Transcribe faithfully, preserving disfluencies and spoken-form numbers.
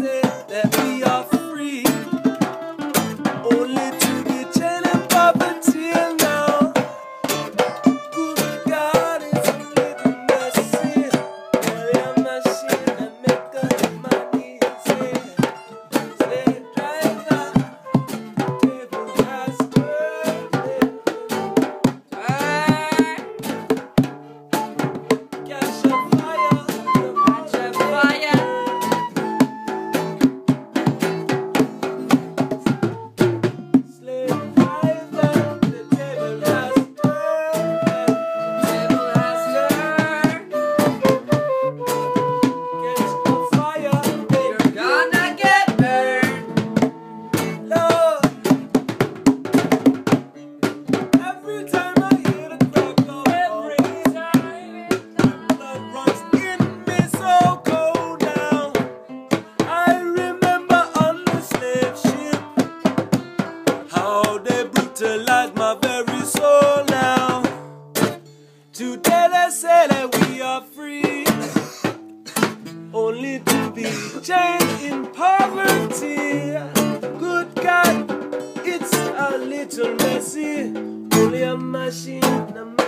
say that we are free, only to be chilling poverty now. Good God is little mercy. Carry a machine and make a money. Slave driver, table has turned. Cash a fire, catch a fire. Brutalize my very soul now. Today they say that we are free, only to be chained in poverty. Good God, it's a little messy. Only a machine. A